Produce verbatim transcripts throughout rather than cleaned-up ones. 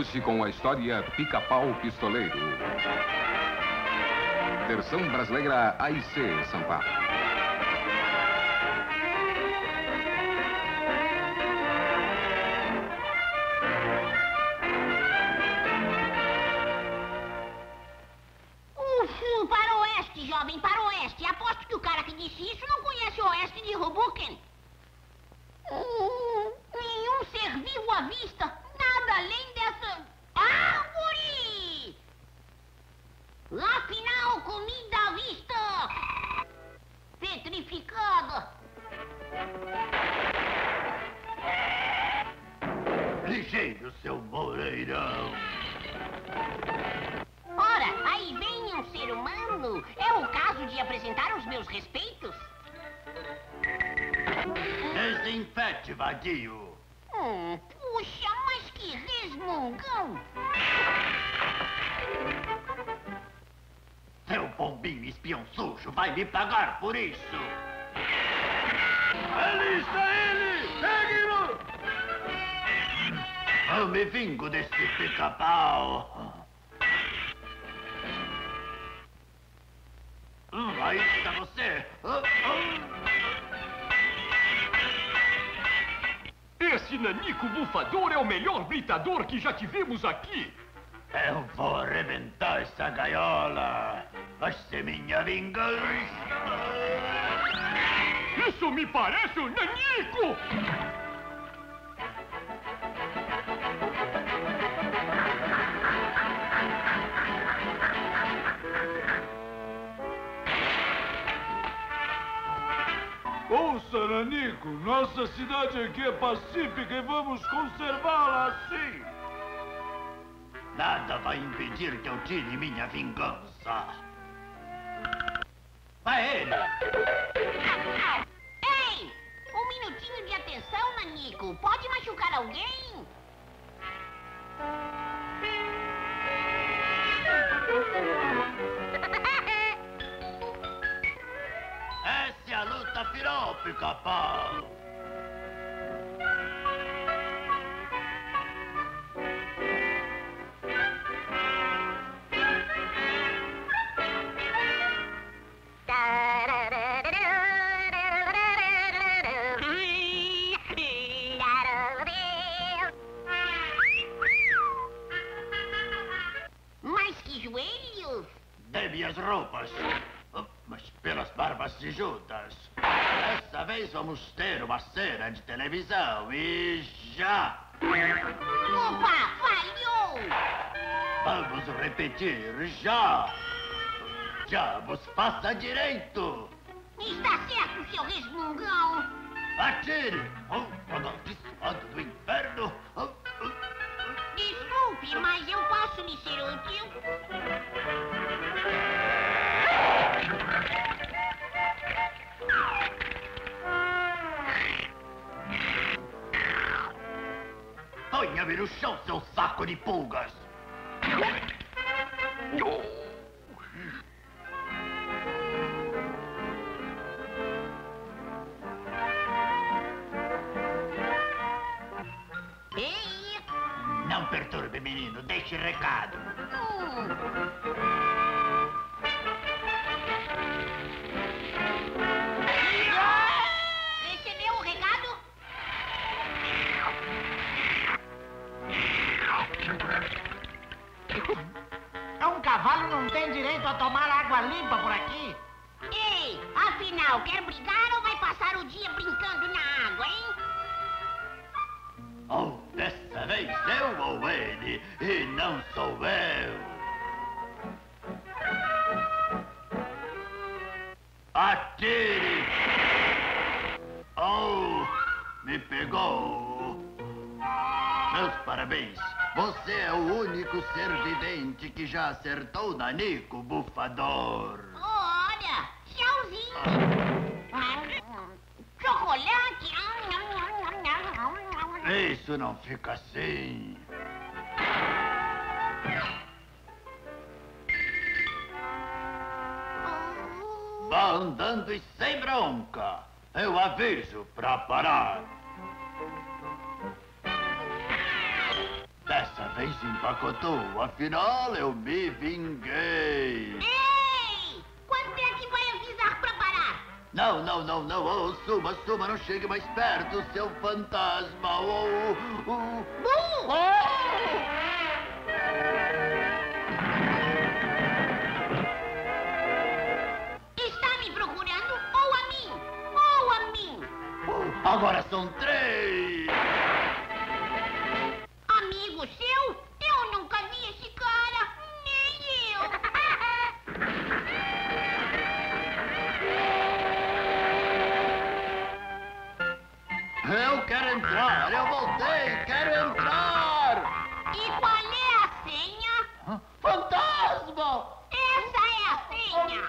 hoje com a história Pica-Pau-Pistoleiro. Versão brasileira A I C Sampaio. Para o oeste. Aposto que o cara que disse isso não conhece o oeste de Hoboken. Uhum. Nenhum ser vivo à vista. Nada além dessa árvore. Afinal, comida à vista. Petrificada. Lixeiro, seu moreirão. Ora, aí vem um ser humano. É o caso de apresentar os meus respeitos. Desinfete, vadio. Hum, puxa, mas que resmungão. Seu bombinho espião sujo vai me pagar por isso. Ali está ele! Pegue-o! Eu me vingo desse pica-pau. Aí está você! Oh, oh. Esse Nanico Bufador é o melhor gritador que já tivemos aqui! Eu vou arrebentar essa gaiola! Vai ser minha vingança! Isso me parece o Nanico! Ouça, Nanico, nossa cidade aqui é pacífica e vamos conservá-la assim. Nada vai impedir que eu tire minha vingança. Vai ele! Ei! Um minutinho de atenção, Nanico. Pode machucar alguém? A luta final, pica-pau! Mas que joelhos! Dê-me as roupas! Mas pelas barbas de Judas. Dessa vez vamos ter uma cena de televisão e já! Opa, falhou! Vamos repetir, já! Já vos faça direito! Está certo, seu resmungão! Atire! Oh, amaldiçoado do inferno! Oh, oh. Desculpe, mas eu posso lhe ser útil? Põe-me no chão, seu saco de pulgas! Ei! Não perturbe, menino, deixe recado! Hum. Cavalo não tem direito a tomar água limpa por aqui? Ei, afinal, quer brigar ou vai passar o dia brincando na água, hein? Oh, dessa vez eu ou ele, e não sou eu. Atire! Oh, me pegou. Meus parabéns. Você é o único ser vivente que já acertou Nanico Bufador. Olha, tchauzinho. Chocolate. Isso não fica assim. Vá andando e sem bronca. Eu aviso pra parar. Dessa vez empacotou. Afinal, eu me vinguei. Ei! Quanto é que vai avisar para parar? Não, não, não, não. Oh, suma, suma. Não chegue mais perto, seu fantasma. Oh, oh, oh. Bum! Oh! Está me procurando ou a mim? Ou a mim? Oh, agora são três. Amigo seu? Eu nunca vi esse cara. Nem eu. Eu quero entrar. Eu voltei. Quero entrar. E qual é a senha? Fantasma! Essa é a senha.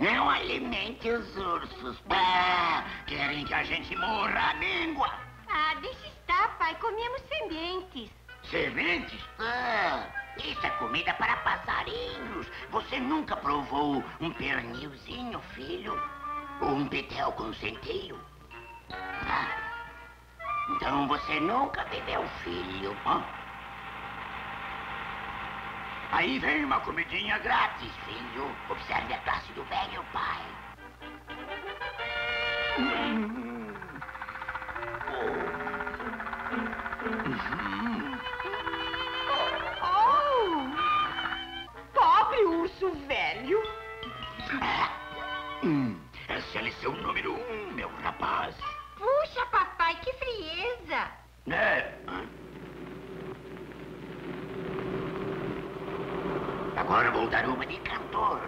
Não alimente os ursos. Ah, querem que a gente morra a língua. Ah, deixa estar, pai. Comemos sementes. Sementes? Ah, isso é comida para passarinhos. Você nunca provou um pernilzinho, filho? Ou um betel com centeio? Ah, então você nunca bebeu, filho. Ah. Aí vem uma comidinha grátis, filho. Observe a classe do velho pai. Hum. Oh. Uhum. Oh. Pobre urso velho. Ah. Hum. Essa é a lição número um, meu rapaz. Puxa, papai, que frieza. É. Agora vou dar uma de cantor.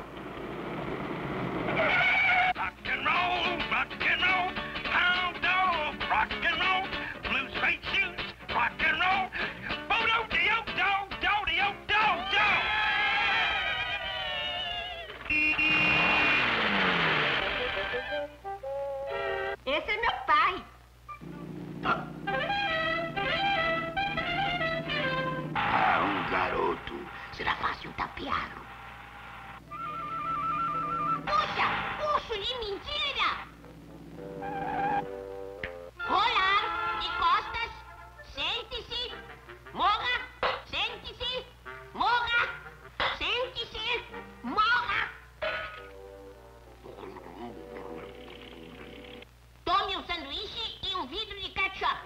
Rock and roll, rock and roll, pound dog, rock and roll, blue suede shoes, rock and roll, bodo de o dog, do de o dog, dog. Esse é meu pai. Ah. Ah, um garoto. Será fácil tapeá-lo. Puxa, urso de mentira! Rolar, de costas, sente-se, morra, sente-se, morra, sente-se, morra. Tome um sanduíche e um vidro de ketchup.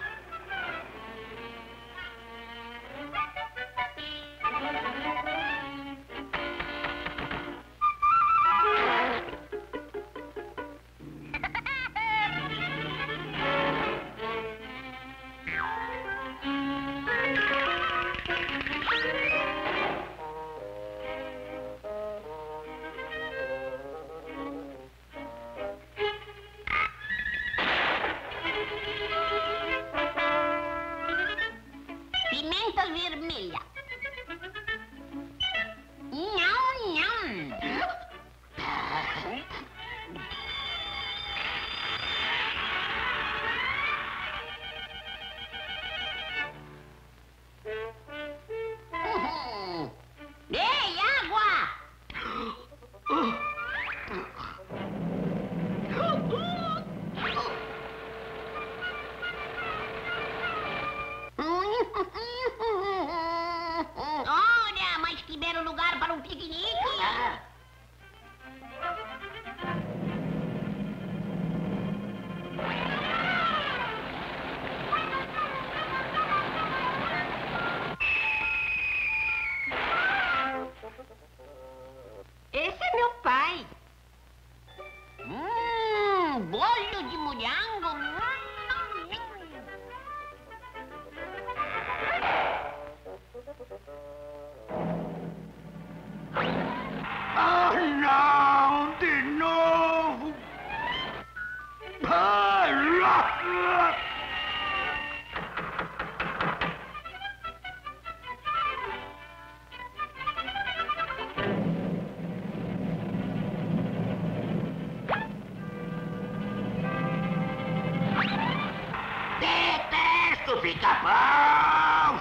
Pica-Pau!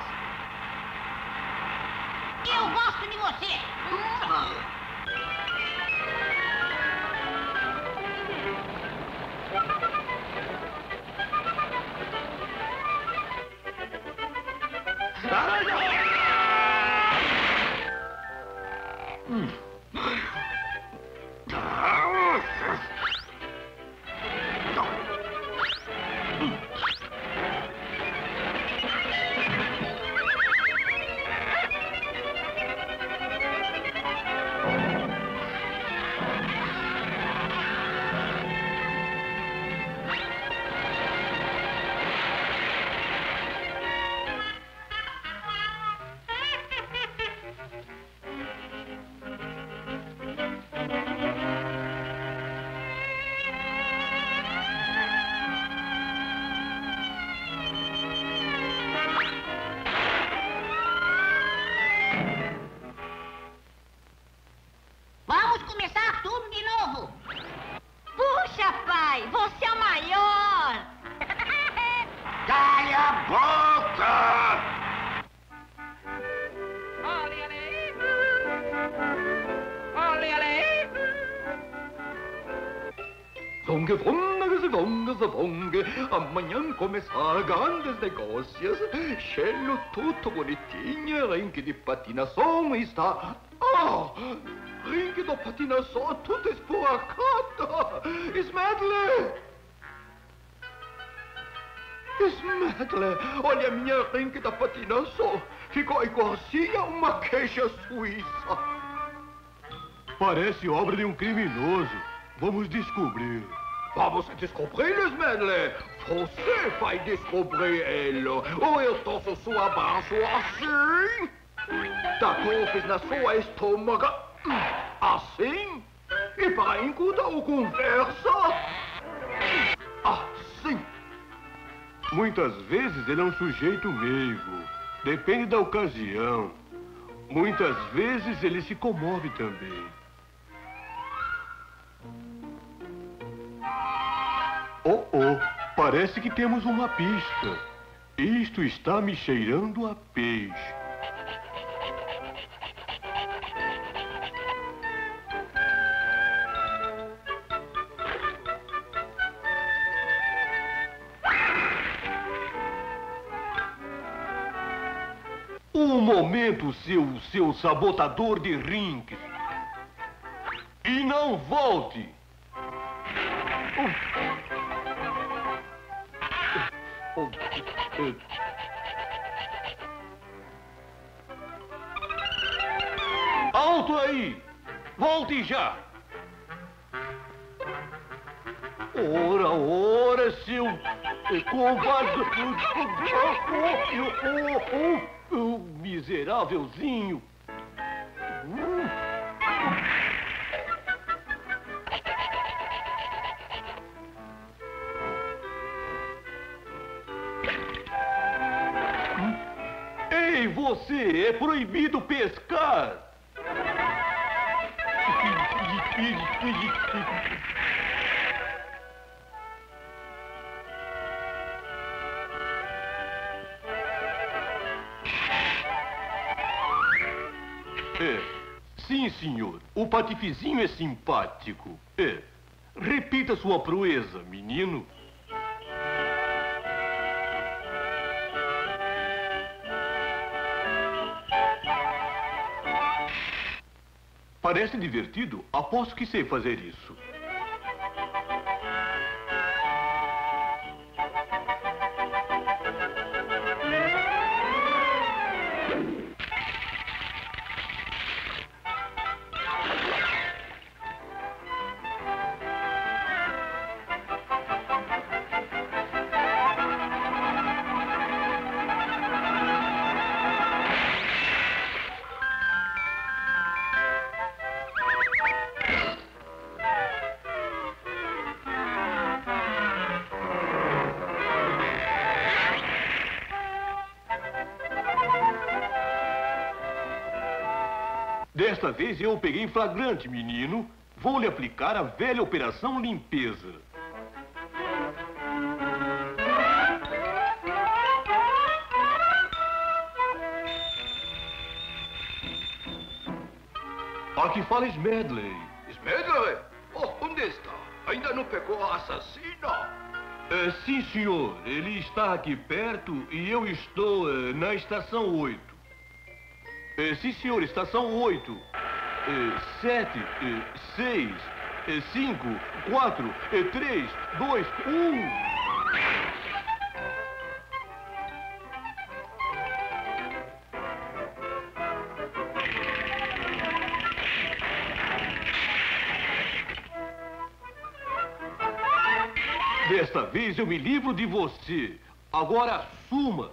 Eu gosto de você! Vongue, vongue, vongue, vongue, amanhã começar grandes negócios. Cheio tudo bonitinho, rinque de patinação está... Oh, rinque de patinação, tudo esporacado. Smedley! Smedley, olha a minha rinque de patinação. Ficou igualzinha uma queixa suíça. Parece obra de um criminoso. Vamos descobrir. Vamos descobrir, Smedley. Você vai descobrir ele. Ou eu torço sua braço assim. Dá golpes na sua estômago. Assim. E para encurtar o conversa. Assim. Muitas vezes ele é um sujeito meigo. Depende da ocasião. Muitas vezes ele se comove também. Oh, oh, parece que temos uma pista. Isto está me cheirando a peixe. Um momento, seu, seu sabotador de rinques. E não volte. Uh. Alto aí! Volte já! Ora, ora, seu... covarde... Oh, oh, oh, oh, miserávelzinho! Você é proibido pescar. É. Sim, senhor. O patifizinho é simpático. É. Repita sua proeza, menino. Parece divertido. Aposto que sei fazer isso. Desta vez eu o peguei em flagrante, menino. Vou lhe aplicar a velha operação limpeza. Aqui fala Smedley. Smedley? Oh, onde está? Ainda não pegou a assassina? Uh, sim, senhor. Ele está aqui perto e eu estou uh, na estação oito. Uh, sim, senhor. Estação oito. Uh, sete, uh, seis, uh, cinco, quatro, uh, três, dois, um... Desta vez eu me livro de você. Agora assuma.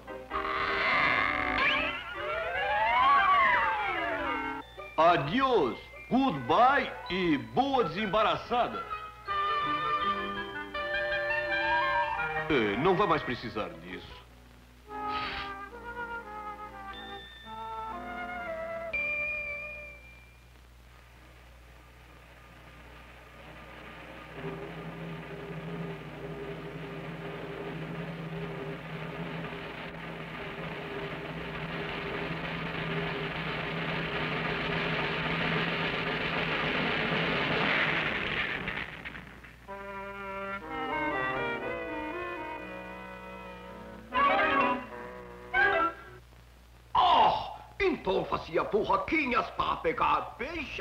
Adiós, goodbye e boa desembaraçada. É, não vai mais precisar disso. Então fazia burroquinhas para pegar peixe?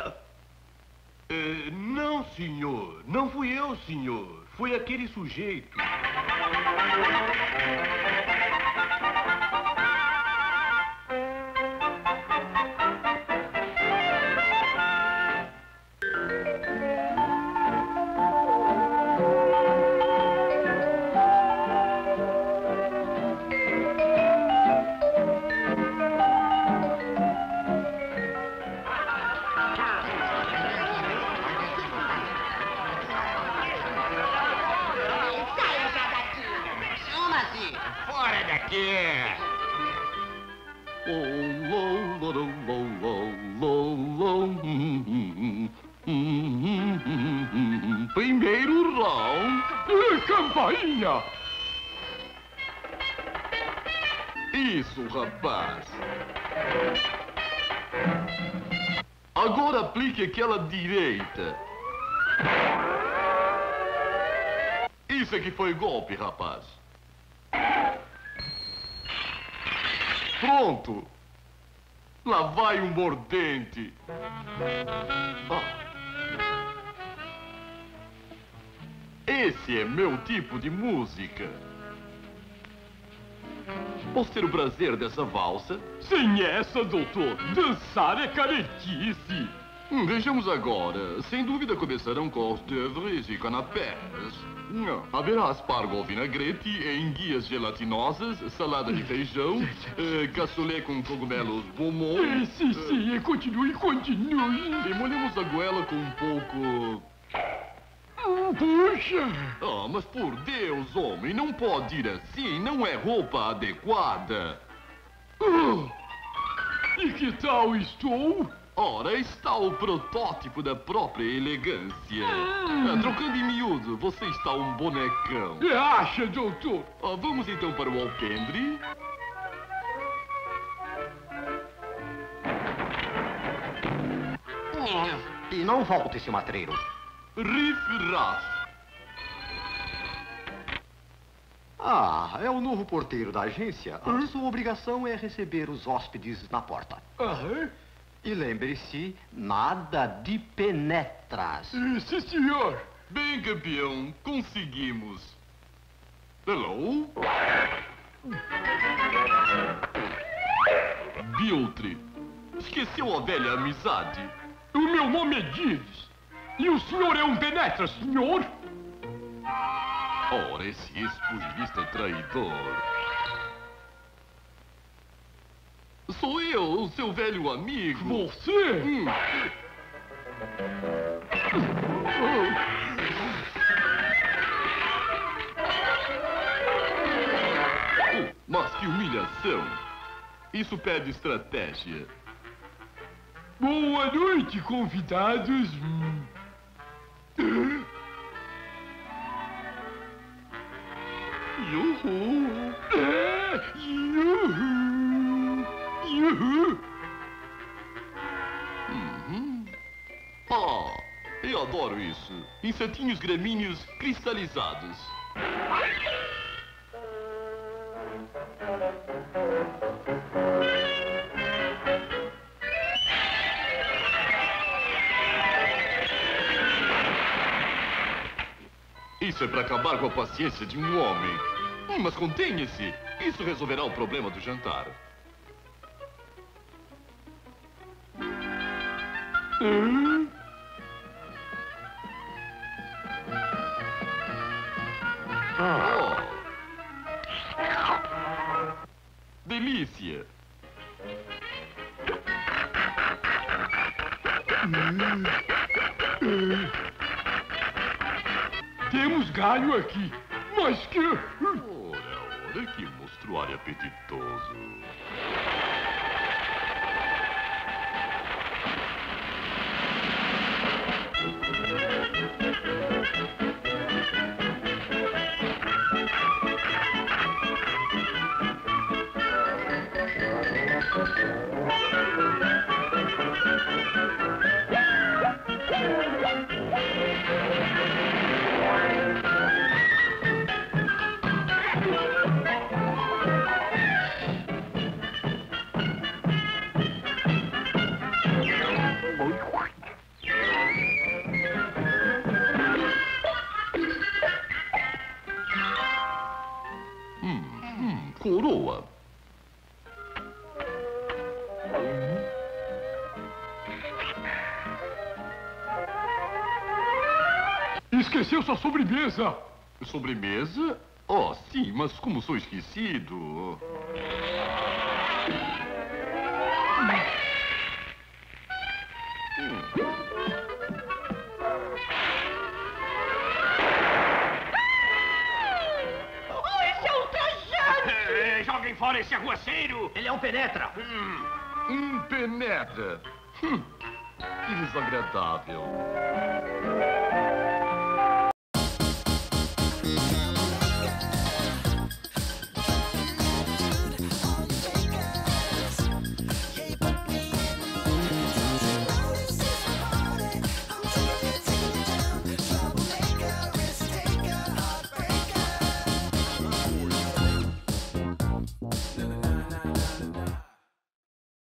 Uh, não, senhor. Não fui eu, senhor. Foi aquele sujeito. Primeiro round, campainha! Isso, rapaz! Agora aplique aquela direita. Isso aqui foi golpe, rapaz. Pronto! Lá vai um mordente! Ah. Esse é meu tipo de música. Posso ter o prazer dessa valsa? Sem essa, doutor. Dançar é caretice. Hum, vejamos agora. Sem dúvida começarão com hors d'oeuvres e canapés. Não. Haverá aspargo ao vinagrete, enguias gelatinosas, salada de feijão, eh, cassoulet com cogumelos bombons. Sim, sim, eh, continue, continue. E molhamos a goela com um pouco... Puxa! Ah, mas por Deus, homem, não pode ir assim, não é roupa adequada. Uh, e que tal estou? Ora, está o protótipo da própria elegância. Hum. Ah, trocando em miúdo, você está um bonecão. Que acha, doutor? Ah, vamos então para o alpendre. E não volte, seu matreiro. Riff-raff. Ah, é o novo porteiro da agência. Hum? A sua obrigação é receber os hóspedes na porta. Uhum. E lembre-se, nada de penetras. Uh, sim, senhor. Bem, campeão, conseguimos. Hello? Biltre, esqueceu a velha amizade? O meu nome é Dives. E o senhor é um penetra, senhor? Ora, esse ex-pugilista traidor. Sou eu, o seu velho amigo. Você? Hum. Oh, mas que humilhação. Isso pede estratégia. Boa noite, convidados. Yuhu! Yuhu! Yuhu! Uhum. Ah, eu adoro isso. Insetinhos gramíneos cristalizados. Isso é para acabar com a paciência de um homem. Hum, mas contenha-se. Isso resolverá o problema do jantar. Hum? Ah. Oh. Delícia. Hum. Hum. Temos galho aqui, mas que... Ora, ora, que monstruário apetitoso. Coroa. Esqueceu sua sobremesa. Sobremesa? Oh, sim, mas como sou esquecido... Fora esse aguaceiro! Ele é um penetra! Hum, um penetra! Hum, que desagradável!